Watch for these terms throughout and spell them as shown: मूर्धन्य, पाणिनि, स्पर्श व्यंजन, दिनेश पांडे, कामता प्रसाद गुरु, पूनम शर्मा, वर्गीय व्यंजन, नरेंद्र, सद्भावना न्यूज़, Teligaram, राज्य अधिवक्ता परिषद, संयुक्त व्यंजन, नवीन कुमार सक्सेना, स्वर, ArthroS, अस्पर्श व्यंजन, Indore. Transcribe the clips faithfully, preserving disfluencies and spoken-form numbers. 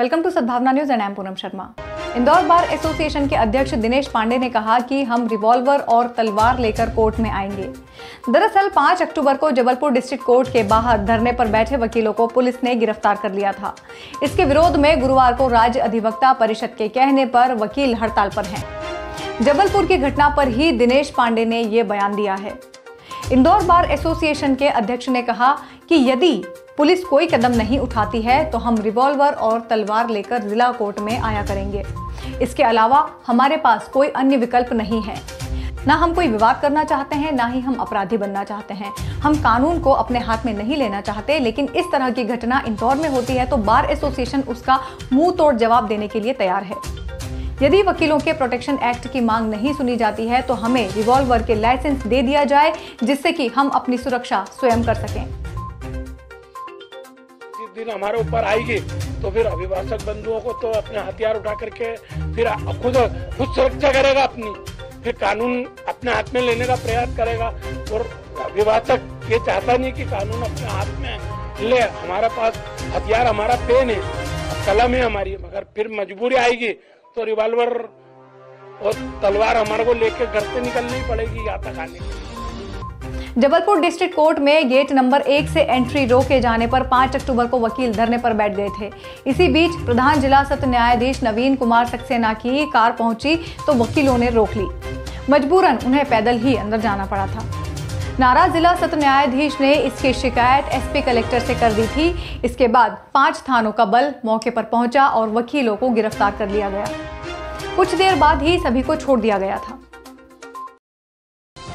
Welcome to सद्भावना न्यूज़ and I am पूनम शर्मा। Indore bar association के अध्यक्ष दिनेश पांडे ने कहा कि हम रिवॉल्वर और तलवार लेकर कोर्ट में आएंगे। दरअसल पाँच अक्टूबर को जबलपुर डिस्ट्रिक्ट कोर्ट के बाहर धरने पर बैठे वकीलों को पुलिस ने गिरफ्तार कर लिया था। इसके विरोध में गुरुवार को राज्य अधिवक्ता परिषद के कहने पर वकील हड़ताल पर हैं। जबलपुर की घटना पर ही दिनेश पांडे ने ये बयान दिया है। इंदौर बार एसोसिएशन के अध्यक्ष ने कहा कि यदि पुलिस कोई कदम नहीं उठाती है तो हम रिवॉल्वर और तलवार लेकर जिला कोर्ट में आया करेंगे। इसके अलावा हमारे पास कोई अन्य विकल्प नहीं है। ना हम कोई विवाद करना चाहते हैं, ना ही हम अपराधी बनना चाहते हैं। हम कानून को अपने हाथ में नहीं लेना चाहते, लेकिन इस तरह की घटना इंदौर में होती है तो बार एसोसिएशन उसका मुंह तोड़ जवाब देने के लिए तैयार है। यदि वकीलों के प्रोटेक्शन एक्ट की मांग नहीं सुनी जाती है तो हमें रिवॉल्वर के लाइसेंस दे दिया जाए, जिससे कि हम अपनी सुरक्षा स्वयं कर सकें। दिन हमारे ऊपर आएगी तो फिर अभिभाषक बंधुओं को तो अपने हथियार उठा करके फिर खुद खुद सुरक्षा करेगा अपनी, फिर कानून अपने हाथ में लेने का प्रयास करेगा। और अभिभाषक ये चाहता नहीं कि कानून अपने हाथ में ले। हमारा पास हथियार, हमारा पेन है, कलम है हमारी, मगर फिर मजबूरी आएगी तो रिवॉल्वर और तलवार हमारे को लेके घर से निकलनी पड़ेगी या तक आने के लिए। जबलपुर डिस्ट्रिक्ट कोर्ट में गेट नंबर एक से एंट्री रोके जाने पर पाँच अक्टूबर को वकील धरने पर बैठ गए थे। इसी बीच प्रधान जिला सत्र न्यायाधीश नवीन कुमार सक्सेना की कार पहुंची तो वकीलों ने रोक ली। मजबूरन उन्हें पैदल ही अंदर जाना पड़ा था। नाराज जिला सत्र न्यायाधीश ने इसकी शिकायत एसपी कलेक्टर से कर दी थी। इसके बाद पाँच थानों का बल मौके पर पहुंचा और वकीलों को गिरफ्तार कर लिया गया। कुछ देर बाद ही सभी को छोड़ दिया गया था।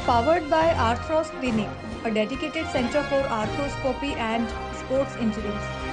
Powered by ArthroS Clinic, a dedicated center for arthroscopy and sports injuries.